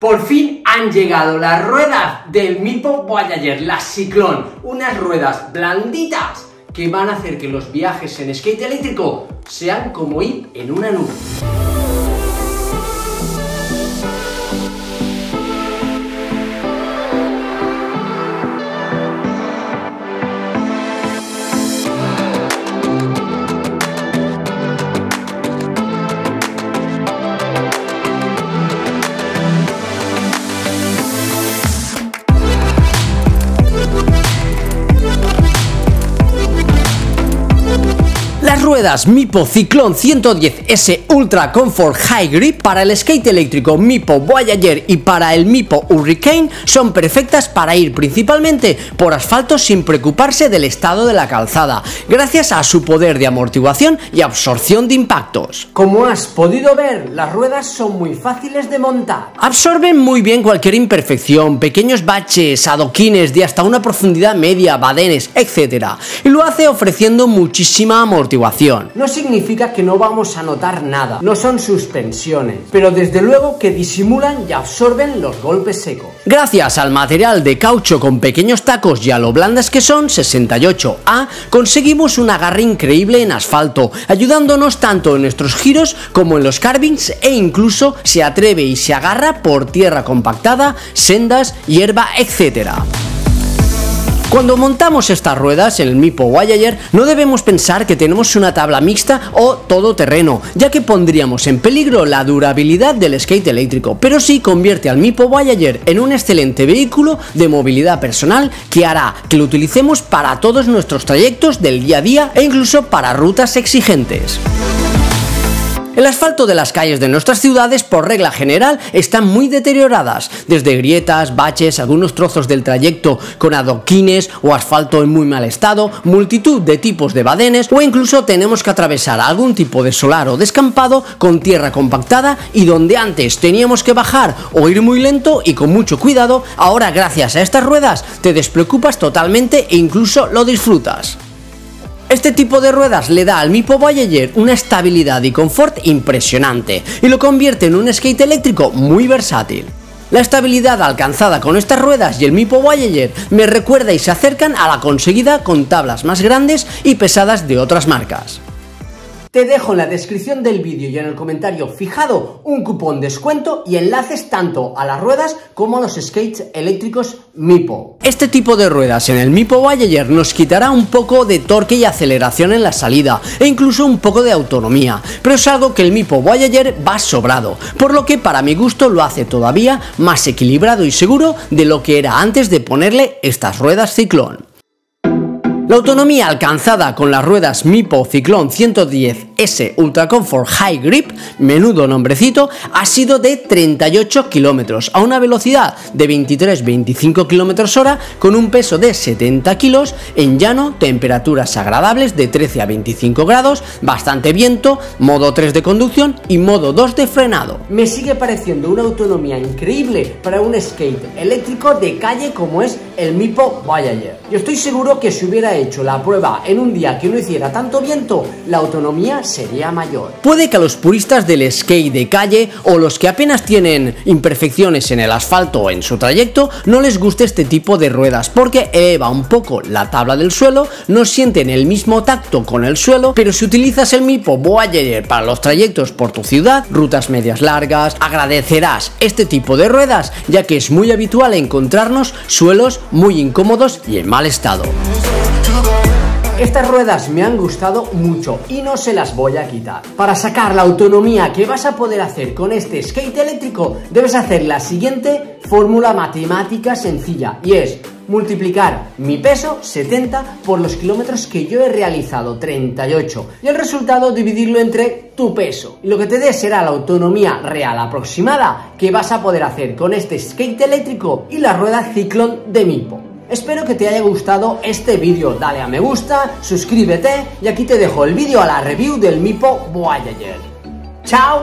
Por fin han llegado las ruedas del Meepo Voyager, las Cyclone, unas ruedas blanditas que van a hacer que los viajes en skate eléctrico sean como ir en una nube. Las ruedas Meepo Cyclone 110S Ultra Comfort High Grip para el skate eléctrico Meepo Voyager y para el Meepo Hurricane son perfectas para ir principalmente por asfalto sin preocuparse del estado de la calzada, gracias a su poder de amortiguación y absorción de impactos. Como has podido ver, las ruedas son muy fáciles de montar. Absorben muy bien cualquier imperfección, pequeños baches, adoquines de hasta una profundidad media, badenes, etc. Y lo hace ofreciendo muchísima amortiguación. No significa que no vamos a notar nada, no son suspensiones, pero desde luego que disimulan y absorben los golpes secos. Gracias al material de caucho con pequeños tacos y a lo blandas que son, 68A, conseguimos un agarre increíble en asfalto, ayudándonos tanto en nuestros giros como en los carvings, e incluso se atreve y se agarra por tierra compactada, sendas, hierba, etc. Cuando montamos estas ruedas en el Meepo Voyager no debemos pensar que tenemos una tabla mixta o todoterreno, ya que pondríamos en peligro la durabilidad del skate eléctrico, pero sí convierte al Meepo Voyager en un excelente vehículo de movilidad personal que hará que lo utilicemos para todos nuestros trayectos del día a día e incluso para rutas exigentes. El asfalto de las calles de nuestras ciudades, por regla general, están muy deterioradas, desde grietas, baches, algunos trozos del trayecto con adoquines o asfalto en muy mal estado, multitud de tipos de badenes, o incluso tenemos que atravesar algún tipo de solar o descampado con tierra compactada, y donde antes teníamos que bajar o ir muy lento y con mucho cuidado, ahora gracias a estas ruedas te despreocupas totalmente e incluso lo disfrutas. Este tipo de ruedas le da al Meepo Voyager una estabilidad y confort impresionante y lo convierte en un skate eléctrico muy versátil. La estabilidad alcanzada con estas ruedas y el Meepo Voyager me recuerda y se acercan a la conseguida con tablas más grandes y pesadas de otras marcas. Te dejo en la descripción del vídeo y en el comentario fijado un cupón de descuento y enlaces tanto a las ruedas como a los skates eléctricos Meepo. Este tipo de ruedas en el Meepo Voyager nos quitará un poco de torque y aceleración en la salida e incluso un poco de autonomía, pero es algo que el Meepo Voyager va sobrado, por lo que para mi gusto lo hace todavía más equilibrado y seguro de lo que era antes de ponerle estas ruedas Cyclone. La autonomía alcanzada con las ruedas Meepo Cyclone 110S Ultra Comfort High Grip, menudo nombrecito, ha sido de 38 km a una velocidad de 23-25 km/h con un peso de 70 kilos, en llano, temperaturas agradables de 13 a 25 grados, bastante viento, modo 3 de conducción y modo 2 de frenado. Me sigue pareciendo una autonomía increíble para un skate eléctrico de calle como es el Meepo Voyager. Yo estoy seguro que si hubiera hecho la prueba en un día que no hiciera tanto viento, la autonomía sería mayor. Puede que a los puristas del skate de calle o los que apenas tienen imperfecciones en el asfalto o en su trayecto no les guste este tipo de ruedas porque eleva un poco la tabla del suelo, no sienten el mismo tacto con el suelo, pero si utilizas el Meepo Voyager para los trayectos por tu ciudad, rutas medias largas, agradecerás este tipo de ruedas ya que es muy habitual encontrarnos suelos muy incómodos y en mal estado. Estas ruedas me han gustado mucho y no se las voy a quitar. Para sacar la autonomía que vas a poder hacer con este skate eléctrico, debes hacer la siguiente fórmula matemática sencilla y es multiplicar mi peso, 70, por los kilómetros que yo he realizado, 38, y el resultado dividirlo entre tu peso. Y lo que te dé será la autonomía real aproximada que vas a poder hacer con este skate eléctrico y la rueda Cyclone de Meepo. Espero que te haya gustado este vídeo, dale a me gusta, suscríbete y aquí te dejo el vídeo a la review del Meepo Voyager. ¡Chao!